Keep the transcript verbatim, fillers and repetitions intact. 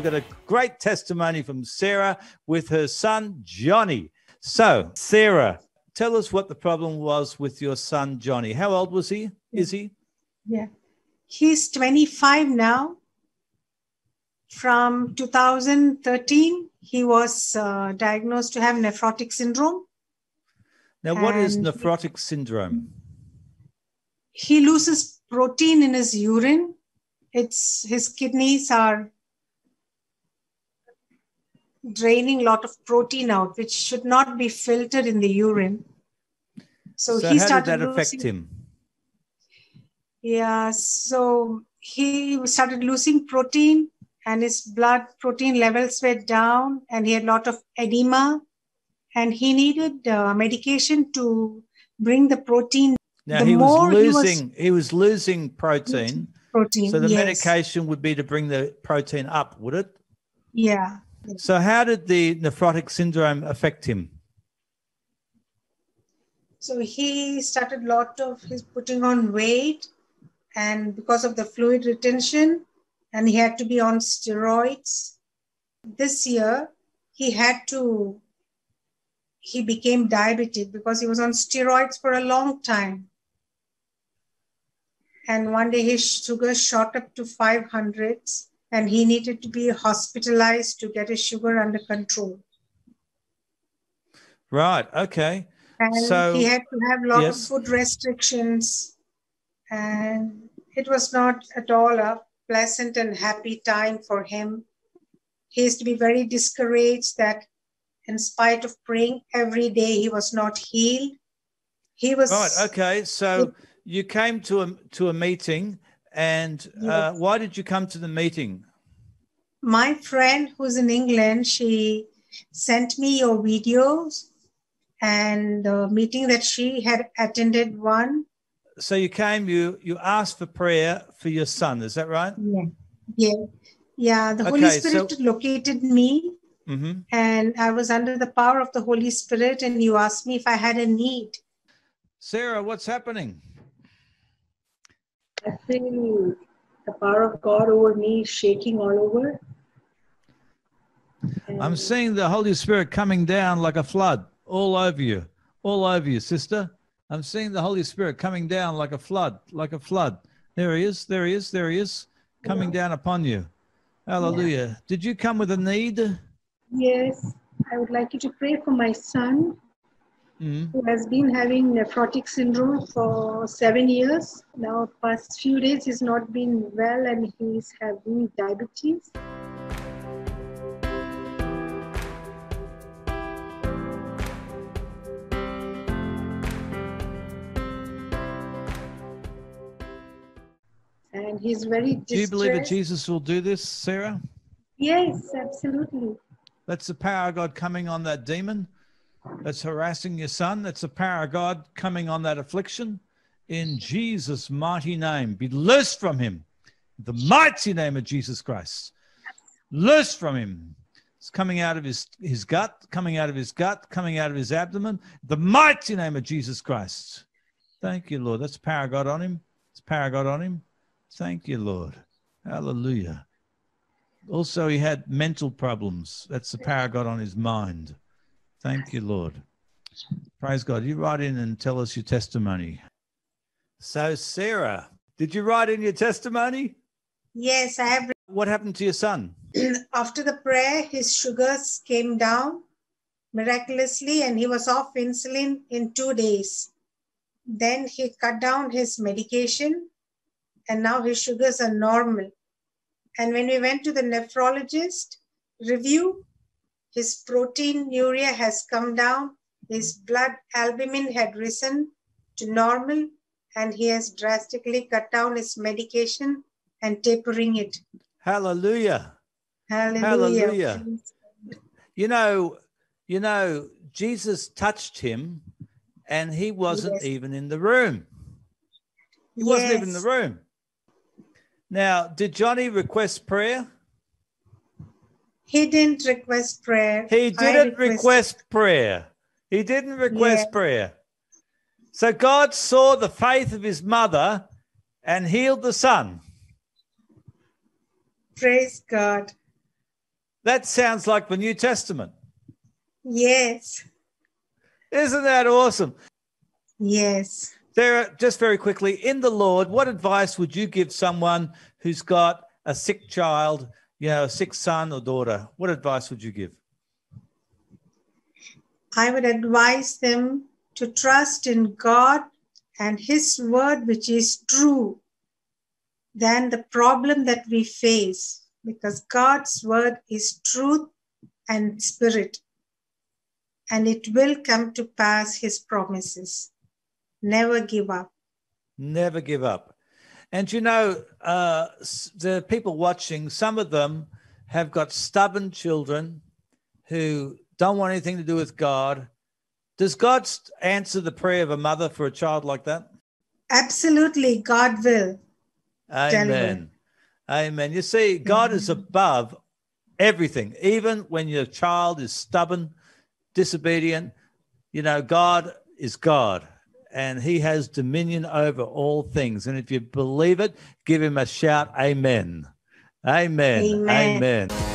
We've got a great testimony from Sarah with her son, Johnny. So, Sarah, tell us what the problem was with your son, Johnny. How old was he? Is he? Yeah. He's twenty-five now. From two thousand thirteen, he was uh, diagnosed to have nephrotic syndrome. Now, what and is nephrotic syndrome? He loses protein in his urine. It's his kidneys are draining a lot of protein out, which should not be filtered in the urine. So, so he how started did that losing, affect him? Yeah, so he started losing protein and his blood protein levels were down and he had a lot of edema and he needed uh, medication to bring the protein. Now, the he, was losing, he, was, he was losing protein. protein so the yes. medication would be to bring the protein up, would it? Yeah. So how did the nephrotic syndrome affect him? So he started a lot of his putting on weight and because of the fluid retention and he had to be on steroids. This year he had to, he became diabetic because he was on steroids for a long time. And one day his sugar shot up to five hundred and he needed to be hospitalized to get his sugar under control. Right, okay. And so, he had to have a lot yes. of food restrictions. And it was not at all a pleasant and happy time for him. He used to be very discouraged that in spite of praying every day, he was not healed. He was... Right, okay. So he, you came to a, to a meeting and yes. uh, why did you come to the meeting? My friend who's in England, she sent me your videos and the meeting that she had attended one. So you came, you you asked for prayer for your son, is that right? Yeah, yeah. yeah. The okay, Holy Spirit so... located me mm-hmm. and I was under the power of the Holy Spirit and you asked me if I had a need. Sarah, what's happening? I feel the power of God over me shaking all over. And... I'm seeing the Holy Spirit coming down like a flood. All over you, all over you, sister. I'm seeing the Holy Spirit coming down like a flood, like a flood. There he is, there he is, there he is, coming yeah. down upon you. Hallelujah. Yeah. Did you come with a need? Yes, I would like you to pray for my son mm-hmm. who has been having nephrotic syndrome for seven years. Now, past few days he's not been well and he's having diabetes. And he's very distressed. Do you believe that Jesus will do this, Sarah? Yes, absolutely. That's the power of God coming on that demon that's harassing your son. That's the power of God coming on that affliction. In Jesus' mighty name, be loosed from him. The mighty name of Jesus Christ. Loose from him. It's coming out of his, his gut, coming out of his gut, coming out of his abdomen. The mighty name of Jesus Christ. Thank you, Lord. That's the power of God on him. It's the power of God on him. Thank you, Lord. Hallelujah. Also, he had mental problems. That's the power of God on his mind. Thank you, Lord. Praise God. You write in and tell us your testimony. So, Sarah, did you write in your testimony? Yes, I have. What happened to your son? After the prayer, his sugars came down miraculously and he was off insulin in two days. Then he cut down his medication. And now his sugars are normal. And when we went to the nephrologist review, his proteinuria has come down, his blood albumin had risen to normal, and he has drastically cut down his medication and tapering it. Hallelujah. Hallelujah. Hallelujah. You know, you know, Jesus touched him and he wasn't yes. even in the room. He yes. wasn't even in the room. Now, did Johnny request prayer? He didn't request prayer. He didn't request prayer. He didn't request yeah. prayer. So God saw the faith of his mother and healed the son. Praise God. That sounds like the New Testament. Yes. Isn't that awesome? Yes. Sarah, just very quickly, in the Lord, what advice would you give someone who's got a sick child, you know, a sick son or daughter? What advice would you give? I would advise them to trust in God and His word, which is true, than the problem that we face, because God's word is truth and spirit, and it will come to pass His promises. Never give up. Never give up. And, you know, uh, the people watching, some of them have got stubborn children who don't want anything to do with God. Does God answer the prayer of a mother for a child like that? Absolutely, God will. Amen. Amen. You see, God mm-hmm. is above everything, even when your child is stubborn, disobedient. You know, God is God, and He has dominion over all things. And if you believe it, give Him a shout, amen. Amen. Amen. Amen.